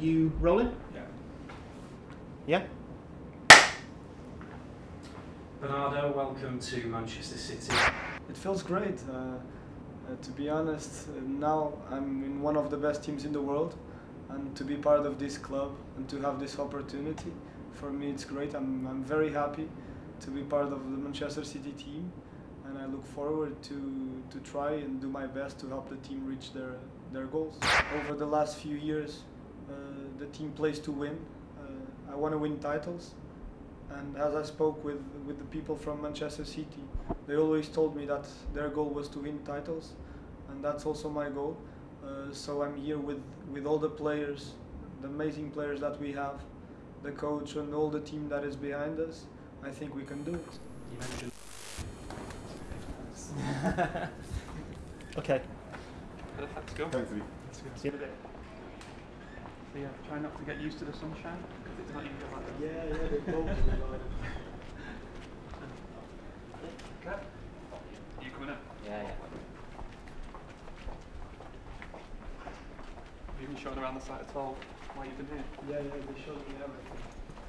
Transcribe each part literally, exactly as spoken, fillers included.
you rolling? Yeah. Yeah? Bernardo, welcome to Manchester City. It feels great. Uh, uh, to be honest, uh, now I'm in one of the best teams in the world, and to be part of this club and to have this opportunity, for me it's great. I'm, I'm very happy to be part of the Manchester City team, and I look forward to, to try and do my best to help the team reach their, their goals. Over the last few years, uh, the team plays to win. Uh, I want to win titles, and as I spoke with, with the people from Manchester City, they always told me that their goal was to win titles, and that's also my goal. Uh, so I'm here with, with all the players, the amazing players that we have, the coach and all the team that is behind us. I think we can do it. Okay. Let's go. Thanks, Lee. Let's go. See you in a bit. So yeah, try not to get used to the sunshine, because it's not even like that. Yeah, yeah, they're both in. Are you coming up? Yeah, yeah. Have you been showing around the site at all while you've been here? Yeah, yeah, they showed me everything.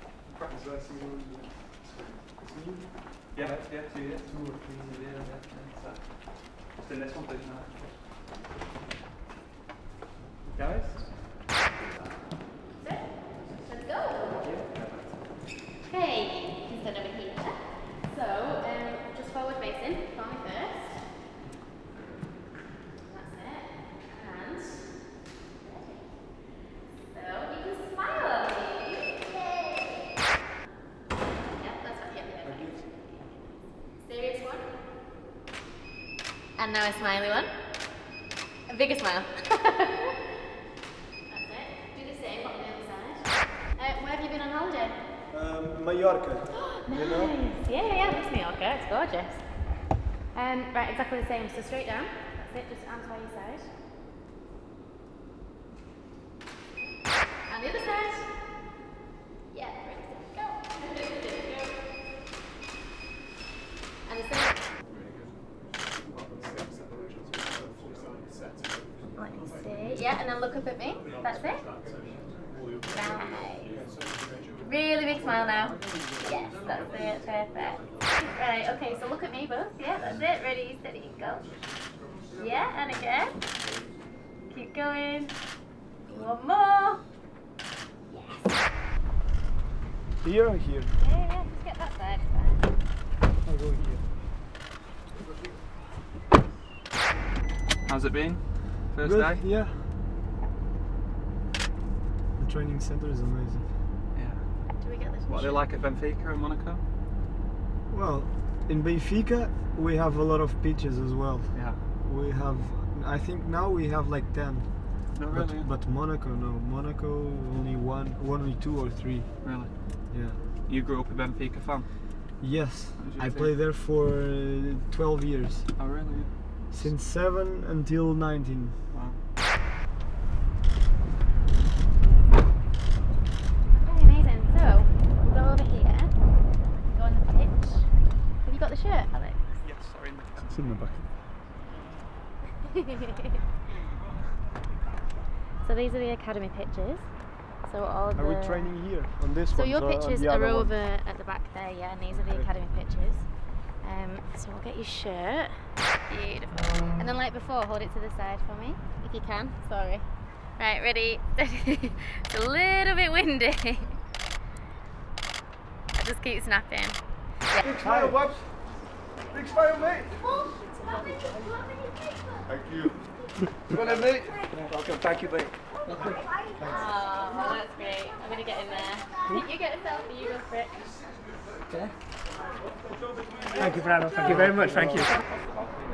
The practice there, see what we're doing. It's new? Yeah, yeah, two, yeah, two or three, yeah, yeah. Just in this one, please, now. Guys? That's it. Let's go. Okay, you can stand over here. So, um, just forward facing, palm first. That's it. And, so, you can smile. Yay! Yeah, that's what you have to do. Serious one. And now a smiley one. A bigger smile. Mallorca. Nice. You know? Yeah, yeah, that's Mallorca. It's gorgeous. Um, right, exactly the same. So straight down. That's it. Just arms by your side. And the other side. Yeah, right. Go. And the same. Let me see. Yeah, and then look up at me. That's it. Right. Really big smile now. Yes, that's it, perfect. Right, okay, so look at me both. Yeah, that's it. Ready, steady, go. Yeah, and again. Keep going. One more. Yes. Here or here? Yeah, yeah, just get that side. I'll go here. How's it been? First Good, day? Yeah. The training centre is amazing. What are they like at Benfica and Monaco? Well, in Benfica we have a lot of pitches as well. Yeah. We have, I think now we have like ten. No, but, really? But Monaco, no. Monaco only one, only two or three. Really? Yeah. You grew up a Benfica fan? Yes. I think? Played there for uh, twelve years. Oh really? Since seven until nineteen. Wow. In the back. So these are the academy pitches. So all the. Are we training here on this so one? So your pitches are over one? At the back there, yeah, and these are the okay. academy pitches. Um, so we'll get your shirt. Beautiful. Um, and then like before, hold it to the side for me, if you can. Sorry. Right, ready? It's a little bit windy. I just keep snapping. Yeah. Big smile, mate! Oh, thank you. Come on in, mate. Welcome, thank you, mate. Oh, well, that's great. I'm going to get in there. You get a selfie, you go for it. Okay. Thank you, Brad. Thank you very much. Thank you.